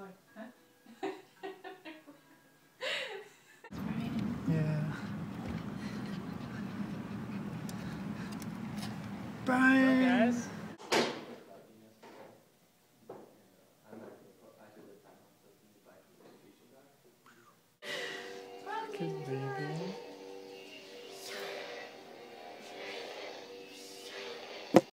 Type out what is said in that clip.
was like, huh? It's raining. Yeah. Brian! Hello guys.